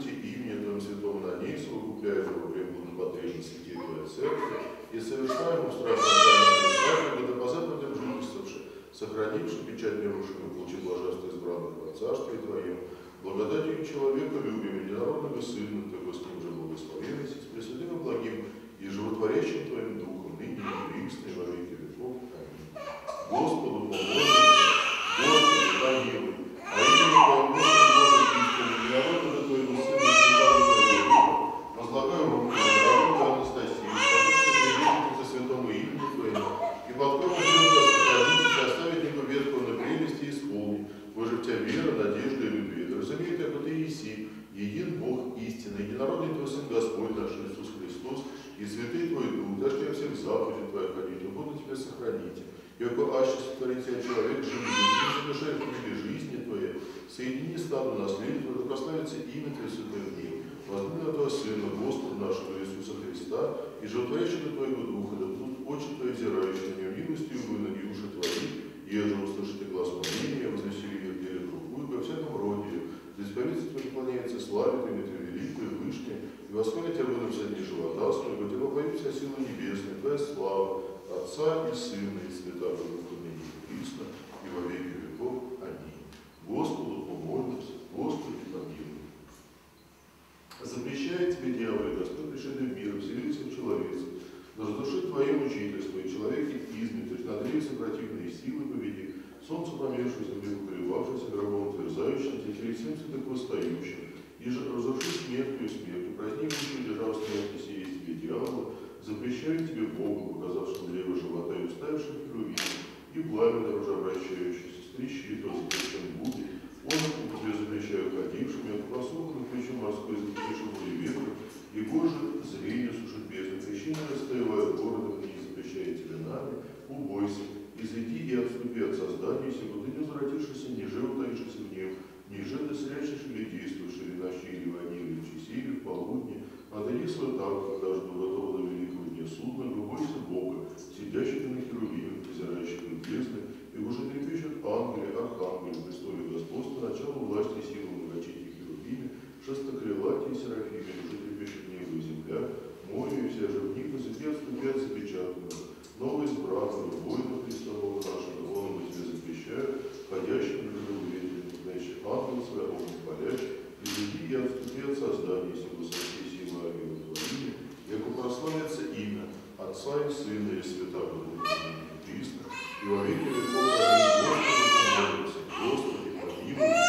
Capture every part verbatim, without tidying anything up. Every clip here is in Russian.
событий имени этого святого на ней совокупляет его пребудно подвижно святей Твоей Церкви и совершаем устрашенное благо до позападем жительствовши, сохранивши печать нерушимой плоти блаженства избранных во Царстве Твоем, благодатью человека любим единородного Сына, Твоего с ним же благословенности, с пресвятым и благим и животворящим Твоим Духом, ныне и вечно и во веки веков. Аминь. Господу помолимся, Господи, помилуй, а имени полномочия Божьей истины, единородного Твоего Сына, Святого Твоего Духа, возлагаем руку на дорогу Анастасию, подушку приветствия со святому имени Твоему, и подкормим Бога сохранить и оставить Его ветхую на прелести исполни, Божья вся вера, надежда и любви. Разумеет, как Ты еси, един Бог истины, единородный Твой Сын Господь наш Иисус Христос, и святый Твой Дух, дашь Тебе всех заповедей Твоих ходить, и буду Тебя сохранить. Яко аще сотвори Тебя человек живым, и душа в книге жизни Твоей, соедини славу наследие Твое, рукославится имя Твое святое в ней. Возьми на Твоего Сына, Господа нашего Иисуса Христа, и животворящего Твоего Духа, да будут очи Твои взирающие на Него милостью, и на Него уши Твои, и же услышите глаз моления, возносили их деле другую, во всяком роде, за исповедство Твое поклоняется славе Твоей, Твоей великой и вышней, и восхвалите Твоем все дни живота Своего, и Твоего появится сила небесная, Твоя слава, Отца и Сына, и Святого Духа, ныне и вечно, и во веки веков. Аминь. Господу помолимся, Господи помилуй. Запрещает Тебе дьявол, достойный мир, вселиться в человечество, но задуши Твоим учительство, и человек изметишь, надрейся противные силы победи, солнце промежшее, землю укоревавшееся, гробом утверждающим, теперь всем святых восстающим, и же разруши смертью и смертью, празднивающую держав смерти сеять тебе дьявола, запрещаю тебе Богу, показавшим древо живота и уставившим крови, и пламя дороже обращающееся, стрищи и то запрещен буди, он у тебя запрещаю ходившим, и от просохнут ключом морской запрещен бури ветра, и Боже зрение сушит бездны, причины расстоевая городом, и не запрещая тебе нами, убойся. Изойди и отступи от создания сего, ты не возвратившийся, ниже утаившийся в нем, ниже досрячишь или действуешь, или ночи, или войне, или в часе, или в полудне, отойди свой там, когда жду готова до великого дня судна, любойся Бога, сидящего на херувимах, взирающих на бездны, и уже трепещут ангели, архангели, престоле господства, начало власти, силы многочитих херувиме, шестокрылатие и серафиме, уже трепещут небо и земля, море и вся живника, земля отступят запечатанного. Новый избранный, воина Христового нашего, он мы тебе запрещаю, ходящим в любом ветре, знающих ангел своего полящих, и люди и отступи от создания сего со всей силы Авива Твоими, яко прославится имя Отца и Сына и Святого Духа Христа, и во веки веков Аминь. Господи, Господи, помилуй.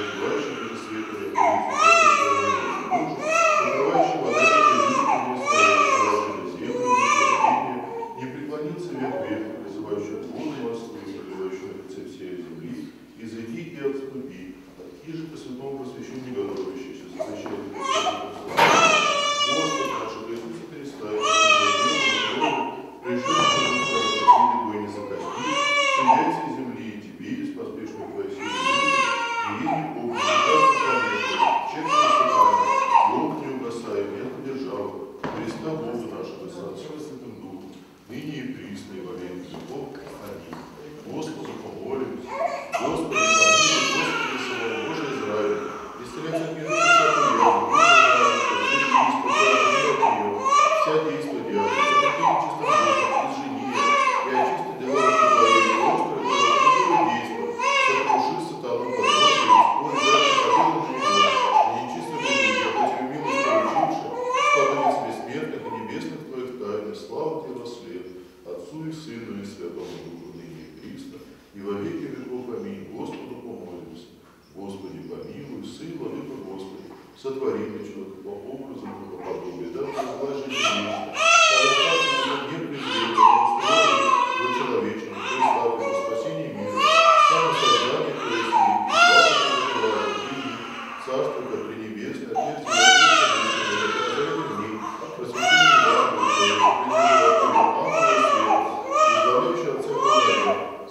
Thank you.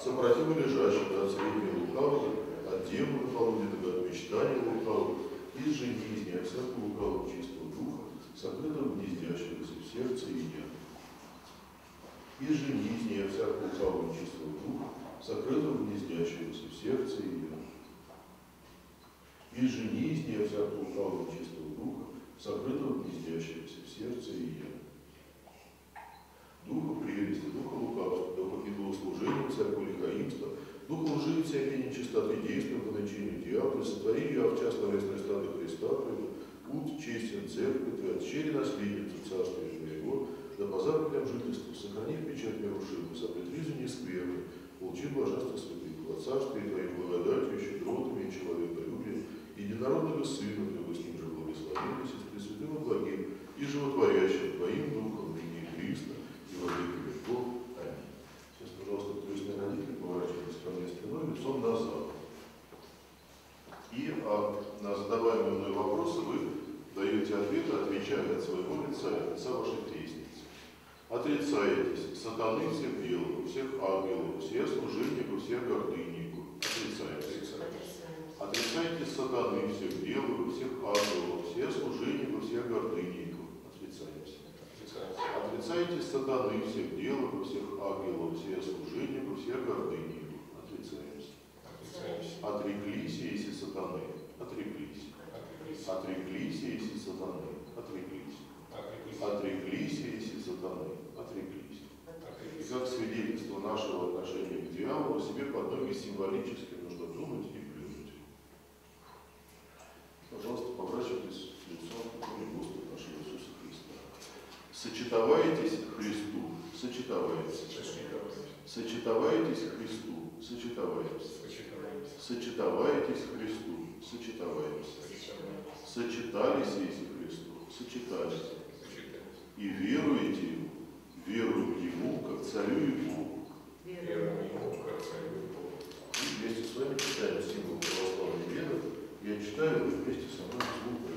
сопротиву лежащего от зрения лукавого, от девы лукавого, от мечтания лукавого, из же жизни, от всякого лукавого чистого духа, сокрытого гнездящегося в сердце и нет. Из же жизни, от всякого лукавого чистого духа, сокрытого гнездящегося в сердце и нет. И жени из нее всякого лукавого чистого духа, сокрытого гнездящегося в сердце и я. Духа прелести, духа лукавства, духа идолослужения, всякого лихаимства, духа лжи и всякой нечистоты, действия по начинению дьявола, сотвори ее в частном местной стаде Христа, путь честен церкви, ты отщери наследницу царства и моего, да по заповедям жительства, сохрани печать нерушимую, сопретризу нескверную, получи блаженство святых, от царства и твоей благодатью, щедротами и человеколюбием, единородного Сына, Твоего с Ним же благословились, и с Пресвятым и Благим, и животворящим Твоим Духом, ныне и присно, и во веки веков. Аминь. Сейчас, пожалуйста, крестные родители, поворачивайтесь ко мне спиной, лицом назад. И а, на задаваемые мной вопросы вы даете ответы, отвечая от своего лица и от лица вашей крестницы. Отрицаетесь сатаны всех делов, всех ангелов, всех служильников, всех гордынников. Отрицаетесь. Отрицайте сатаны всех делов, всех ангелов, всех служильников, всех гордынников. Отрицаемся. Отрицайте сатаны всех делов, всех ангелов, всех служильников, всех гордынников. Отрицаемся. Отреклись, если сатаны. Отреклись. Отреклись, если сатаны. Отреклись. Отреклись, если сатаны. Отреклись. И как свидетельство нашего отношения к дьяволу себе под ноги символически нужно думать и плюнуть. Пожалуйста, поворачивайтесь лицом к Господу нашего Иисуса Христа. Сочетавайтесь Христу, сочетавайтесь. Сочетавайтесь Христу, сочетавайтесь. Сочетавайтесь Христу, сочетавайтесь. Сочетались если Христу, сочетались. И веруете Ему, веруем Ему, как Царю и Богу. Веруем Ему, как Царю и Богу. И вместе с вами читаем символ православной веры. Я читаю, вы вместе со мной звук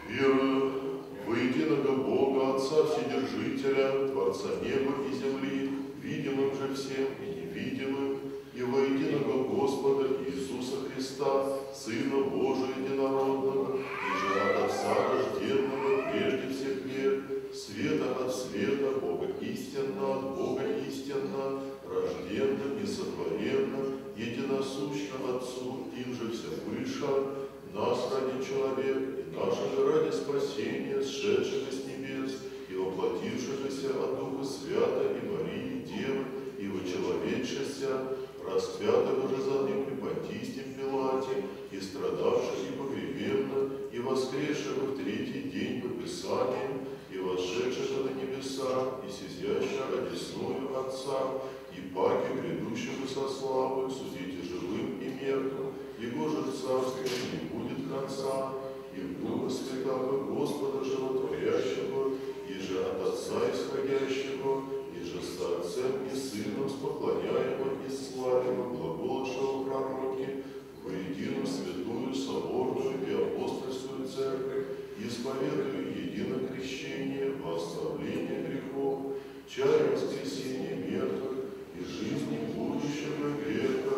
произносите. Верую во единого Бога, Отца Вседержителя, Творца неба и земли, видимым же всем и невидимым, и во единого Господа Иисуса Христа, Сына Божия Единородного, и же от Отца рожденного прежде всех мир, света от света, Бога истинно, от Бога истинно, рожденно и сотворенно, единосущно Отцу, им же всевыше, нас ради человека, и нашего ради спасения, сшедшего с небес, и воплотившегося от Духа Свята и Марии Девы, и вочеловечшегося, распятого же за Ним при Понтийском Пилате, и страдавшего и погребенно, и воскресшего в третий день по Писаниям, и восшедшего на небеса, и сидящего одесную Отца, и паки грядущего со славой, судите живым и мертвым, Его же царство не будет конца, и в Духа Святого Господа животворящего, и же от Отца исходящего, и же с Отцем и Сыном споклоняемого и славимого глаголшего пророки, воедино святую, соборную и апостольскую церковь, исповедую единое крещение, восставление грехов, чаю воскресения мертвых, и жизни будущего века.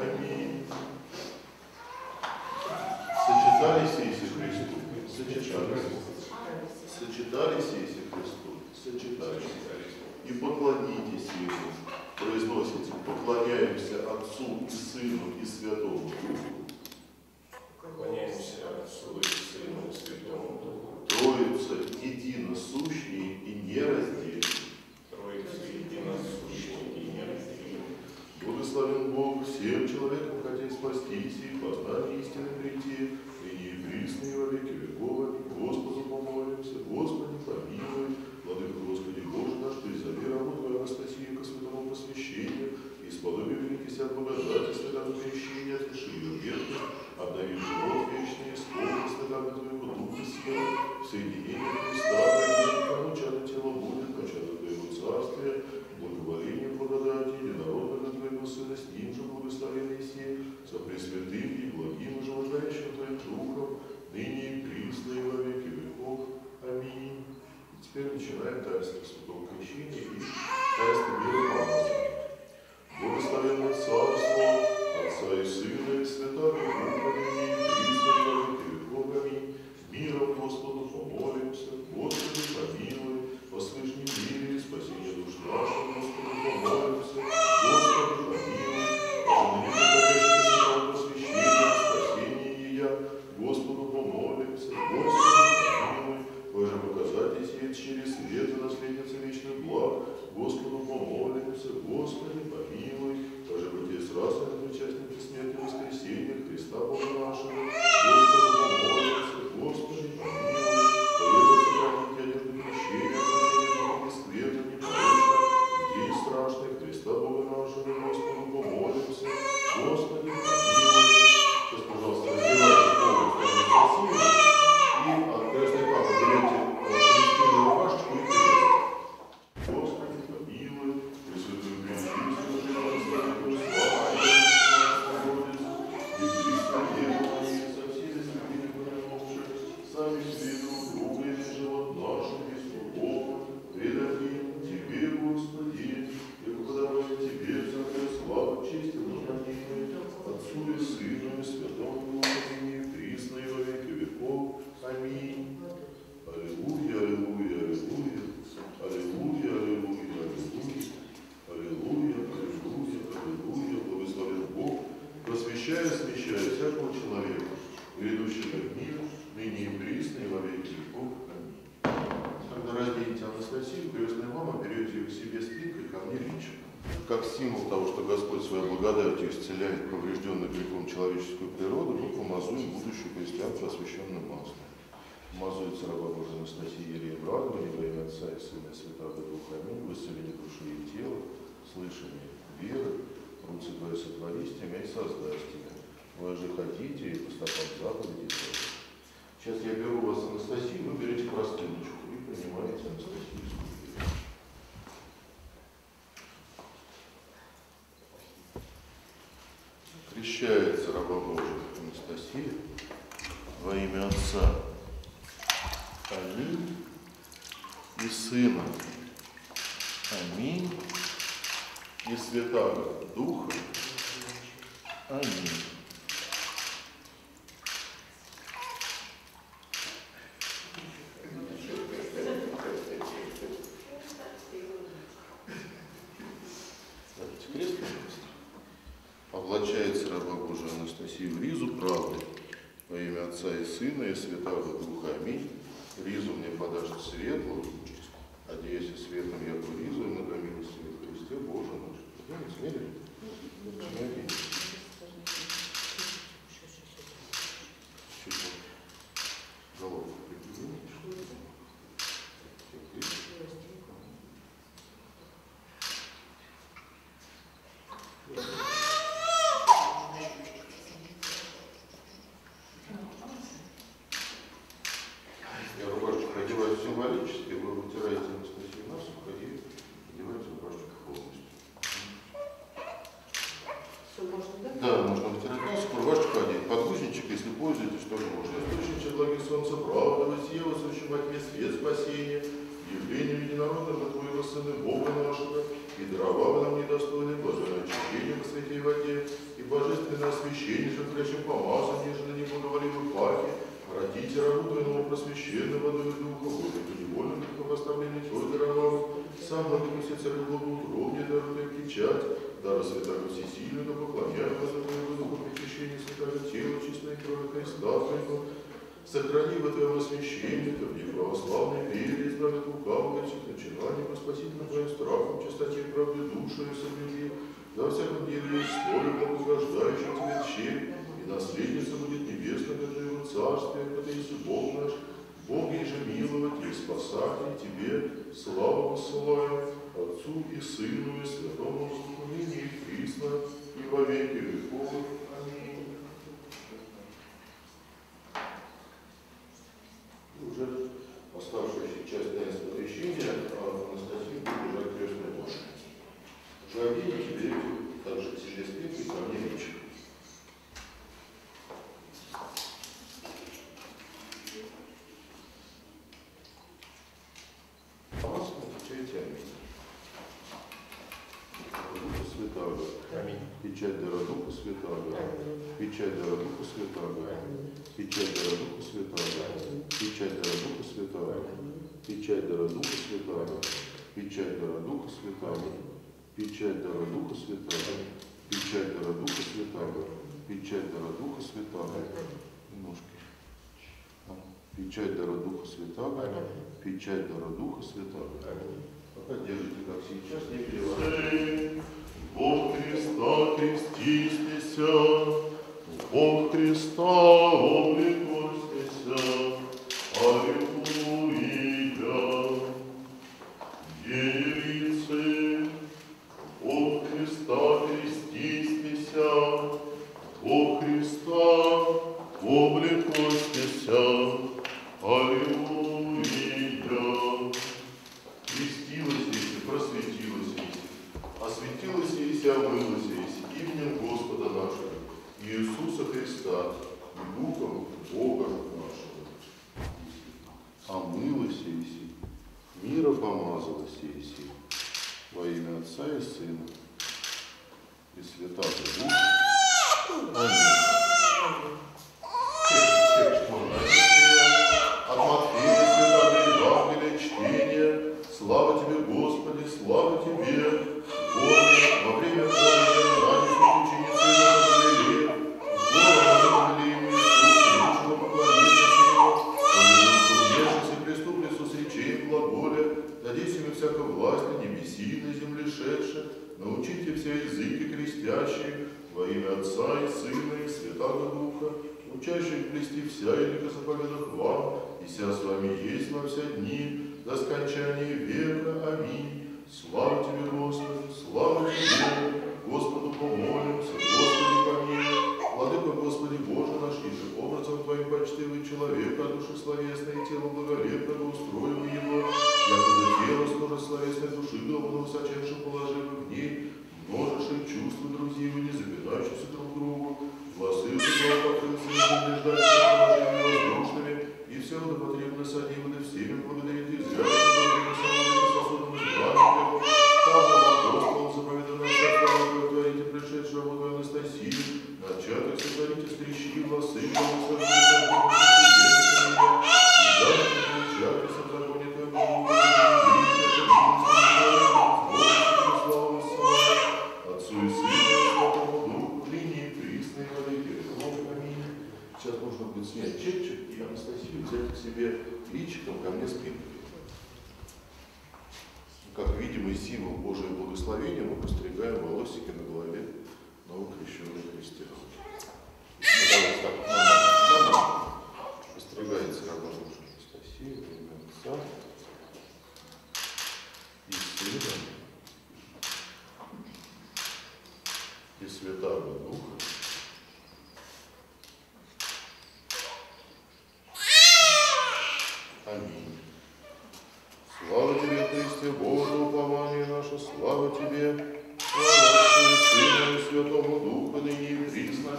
Аминь. Сочетались Иисус Христу, сочетались, сочетались Иисус Христу, сочетались, и поклонитесь Ему, произносите, поклоняемся Отцу и Сыну и Святому Духу. Поклоняемся Отцу и Сыну и Святому Духу. Троица единосущней и нераздельной. Троица единосущней и нераздельной. Благословен Бог всем человекам, хотя и спастись, и познать истину прийти, ныне и присно и во веки веков. Господу помолимся, Господи помилуй, Владыка Господи Боже наш, Ты изови работу Твою Анастасию ко святому посвящению, исполни великий от благодати святого крещения, отпиши ее бедность, обнови живот вечный, исполни святого Твоего Духа силы, в соединении Христа, Твоего начало тела будет, начало Твоего царствия, благоволение благодати, единородного Твоего Сына, с Ним же благословенный все, со пресвятым и благим как символ того, что Господь своей благодатью исцеляет поврежденную грехом человеческую природу, мы помазуем будущую христианку освященным маслом. Помазуется раба Божия Анастасия Елеевна, во имя Отца и Сына и Святого Духа. Аминь. Восцеление души и тела, слышание веры, руцы твои сотворись, тебя и создаст тебя. Вы же хотите и по стопам заповедей. Сейчас я беру вас Анастасию, вы берете простыночку и принимаете Анастасию. Крещается раба Божия Анастасия во имя Отца Аминь и Сына Аминь и Святого Духа Аминь. Облачается раба Божия Анастасия в ризу правды во имя Отца и Сына и Святого Духа. Аминь. Ризу мне подашь светлую, одеясь светом я ту ризу, и надомилась в Христе Божий наш. Вы не смели? Аминь. Головку прикинь. Сохрани во Твоем священника, в неправославной вере, избавит лукавых этих начинаний, по спасительным Твоим страхом, чистоте правды души и соблюди, за всяком деле историю, благослаждающим Тебе щель, и наследница будет небесным, это Его царствие, это Иисус Бог наш, Бог еже миловать и спасать, и Тебе славу посылаем, Отцу и Сыну и Святому Духу, ныне и присно, и во веки веков. Аминь. Уже оставшуюся часть таинства крещения Анастасия будет уже крестной ношей. Уже объединить берете также к себе спирки и камни речи. А вас отвечаете Аминь. Святаго. Аминь. Печать дара Духа Святаго. Печать дара Духа Святаго. Печать дара Духа Святаго. Печать дара Духа Святаго. Печать дара Духа Святаго. Печать дара Духа Святаго. Печать дара Духа Святаго. Печать дара Духа Святаго. Печать дара Духа Святаго. Ножки. Печать дара Духа Святаго. Печать дара Духа Святаго. Пока держите, как сейчас, не переворачивайте. Бог Христа крестися, Бог Христа облекостися, Аллилуйя. Девицы, Бог Христа крестися, Бог Христа облекостися, Аллилуйя. Крестилась если, просветилась если, осветилась если, омылась если, именем Господа нашего, Иисуса Христа, и Духом Бога нашего. Омылась если, мира помазалась если, во имя Отца и Сына, и Святаго Духа. Аминь. Текст от Матфея, Святаго Евангелие, чтение. Слава Тебе, Господи, слава Тебе! Боже, во время полного раннего ученицы Иоанна Бога возлюбили ему Иисуса, лучшего поклонившись Его, повинувшись преступницу с речей и глаголя, дадись ему всякой власти, небеси и на земле шедше, научите блестящих, во имя Отца и Сына и Святого Духа, учащих блести всяких заповедах вам, и ся с вами есть во все дни, до скончания века. Аминь. Слава Тебе, Господи, слава Тебе, Господу помолимся, Господи помилуй. Владыко Господи Боже наш, еже образом Твоим почтивый человек, а души словесной и тело благолепного устроим его, якобы тело служа словесной души, голову высочайше положим в ней, множишь чувства друзей, не забирающихся друг другу, волосы Твоего покрылся неждательными положениями воздушными, и все водопотребно содиваны всеми благодарит и зря, благодаря самым сосудом избранным Его, Павлом Апостолом заповедано всякого творите пришедшего Бога Анастасии, начаток сотворите стрящи волосы, волосы, снять чепчик и Анастасию взять к себе личиком ко мне спину. Как видимый символ Божьего благословения мы постригаем волосики на голове новокрещенных христиан. Постригается как можно Анастасия, во имя Отца и Сына и Святого Духа. Аминь. Слава Тебе, Христе, Боже, упование наше, слава Тебе, слава Сыну и Святому Духу, ныне и присно,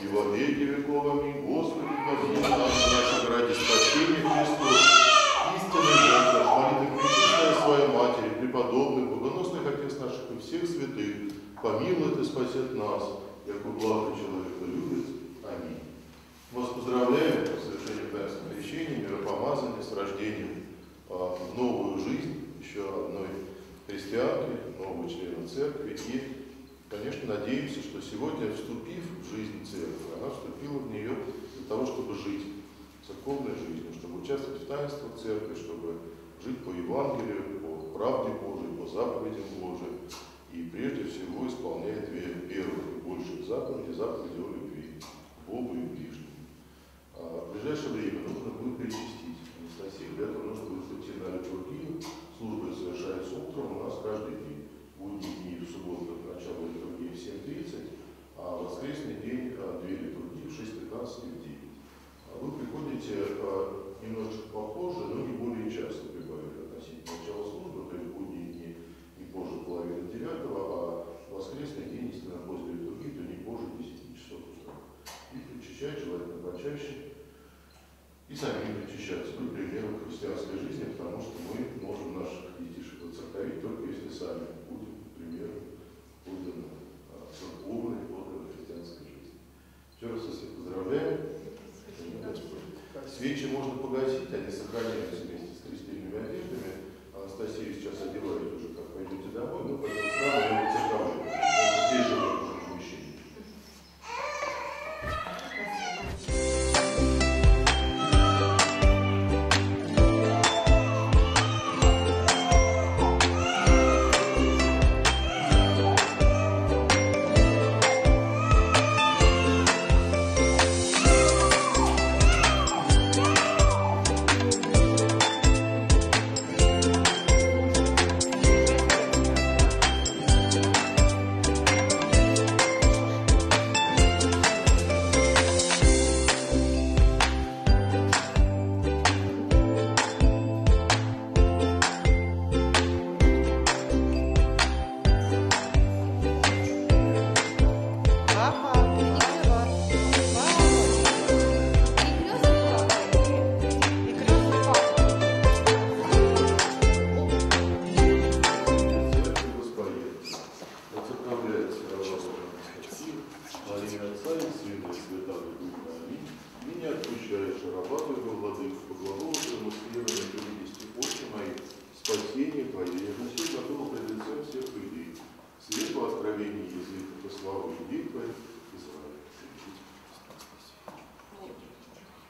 и во веки веков. Аминь. Господи, помилуй нас, наше ради спасения Христос, истинный Бог наш, молитвы пречистой Своей Матери, преподобных, богоносных отец наших и всех святых, помилует и спасет нас, яко благо человека любит. Аминь. Вас поздравляем с совершением таинства крещения, миропомазания, с рождением а, в новую жизнь еще одной христианки, нового члена церкви. И, конечно, надеемся, что сегодня, вступив в жизнь церкви, она вступила в нее для того, чтобы жить церковной жизнью, чтобы участвовать в таинствах церкви, чтобы жить по Евангелию, по правде Божией, по заповедям Божией. И прежде всего исполняя две первые, большие заповеди, заповеди о любви, Богу и ближнему. В ближайшее время нужно будет причастить Анастасию. Для этого нужно будет прийти на литургию. Служба совершается утром у нас каждый день. Будут дни в субботу начало литургии в семь тридцать, а в воскресный день две литургии в шесть пятнадцать и в девять. Вы приходите немножечко попозже, но не более часто прибавили относительно начала службы, то есть будние дни не позже половины девятого, а в воскресный день, если на после литургии, то не позже десяти часов утра. И причащать желательно почаще. И сами причащаются, ну, примером христианской жизни, потому что мы можем наших детишек воцерковить, только если сами будем, примером, подлинно церковной, подлинной христианской жизни. Еще раз всех поздравляю. Свечи можно погасить, они сохраняются вместе с крестильными одеждами. Анастасия сейчас одевает уже, как пойдете домой, но пойдем в храм и церковь. Здесь же уже в помещении.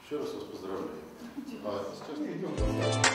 Еще раз вас поздравляю. А сейчас мы идем.